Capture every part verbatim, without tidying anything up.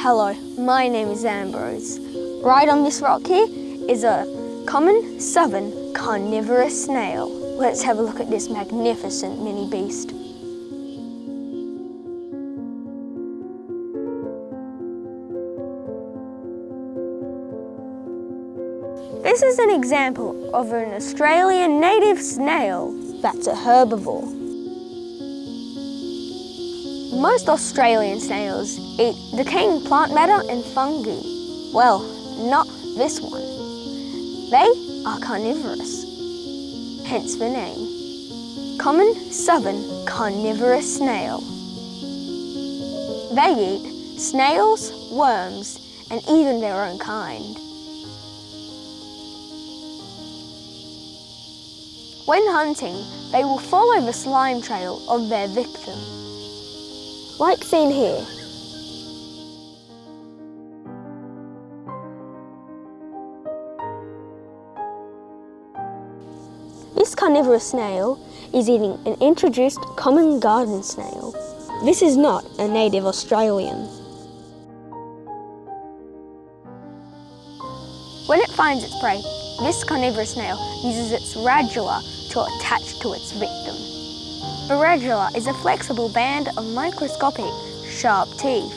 Hello, my name is Ambrose. Right on this rock here is a common southern carnivorous snail. Let's have a look at this magnificent mini beast. This is an example of an Australian native snail that's a herbivore. Most Australian snails eat decaying plant matter and fungi. Well, not this one. They are carnivorous, hence the name. Common southern carnivorous snail. They eat snails, worms, and even their own kind. When hunting, they will follow the slime trail of their victim, like seen here. This carnivorous snail is eating an introduced common garden snail. This is not a native Australian. When it finds its prey, this carnivorous snail uses its radula to attach to its victim. The radula is a flexible band of microscopic, sharp teeth.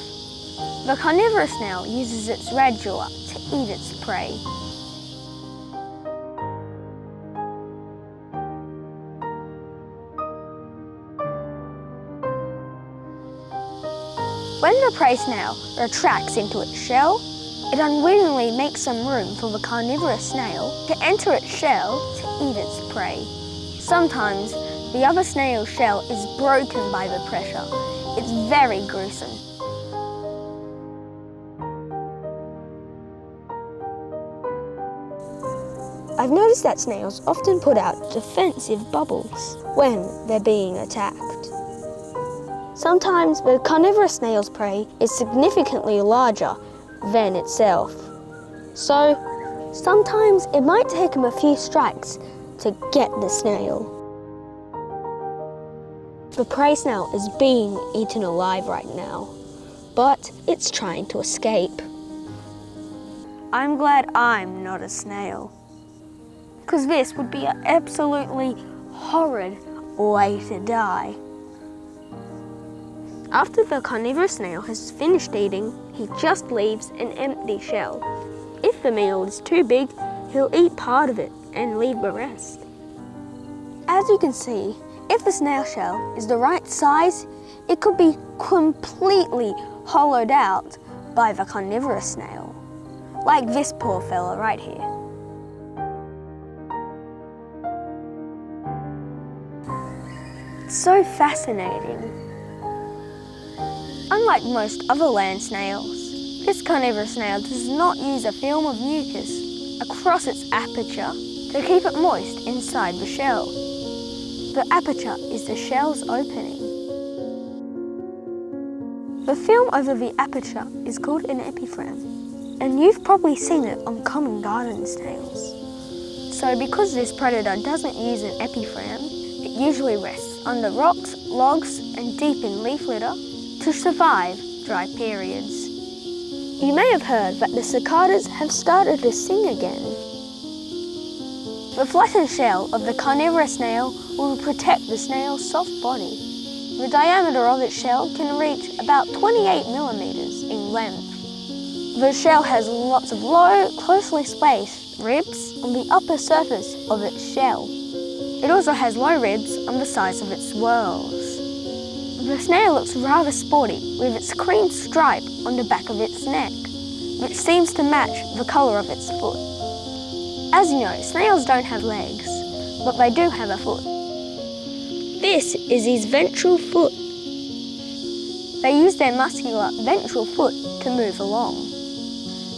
The carnivorous snail uses its radula to eat its prey. When the prey snail retracts into its shell, it unwittingly makes some room for the carnivorous snail to enter its shell to eat its prey. Sometimes, the other snail's shell is broken by the pressure. It's very gruesome. I've noticed that snails often put out defensive bubbles when they're being attacked. Sometimes the carnivorous snail's prey is significantly larger than itself. So sometimes it might take them a few strikes to get the snail. The prey snail is being eaten alive right now, but it's trying to escape. I'm glad I'm not a snail, because this would be an absolutely horrid way to die. After the carnivorous snail has finished eating, he just leaves an empty shell. If the meal is too big, he'll eat part of it and leave the rest. As you can see, if the snail shell is the right size, it could be completely hollowed out by the carnivorous snail, like this poor fella right here. It's so fascinating. Unlike most other land snails, this carnivorous snail does not use a film of mucus across its aperture to keep it moist inside the shell. The aperture is the shell's opening. The film over the aperture is called an epiphragm, and you've probably seen it on common garden snails. So because this predator doesn't use an epiphragm, it usually rests under rocks, logs, and deep in leaf litter to survive dry periods. You may have heard that the cicadas have started to sing again. The flattened shell of the carnivorous snail will protect the snail's soft body. The diameter of its shell can reach about twenty-eight millimeters in length. The shell has lots of low, closely spaced ribs on the upper surface of its shell. It also has low ribs on the sides of its whorls. The snail looks rather sporty with its cream stripe on the back of its neck, which seems to match the colour of its foot. As you know, snails don't have legs, but they do have a foot. This is his ventral foot. They use their muscular ventral foot to move along.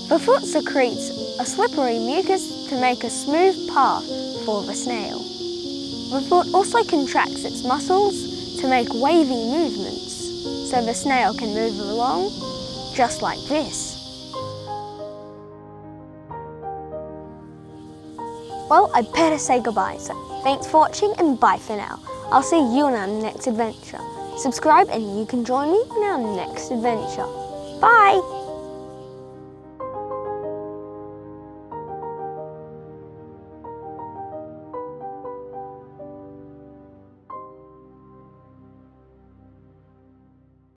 The foot secretes a slippery mucus to make a smooth path for the snail. The foot also contracts its muscles to make wavy movements, so the snail can move along just like this. Well, I'd better say goodbye, so thanks for watching and bye for now. I'll see you on our next adventure. Subscribe and you can join me on our next adventure. Bye!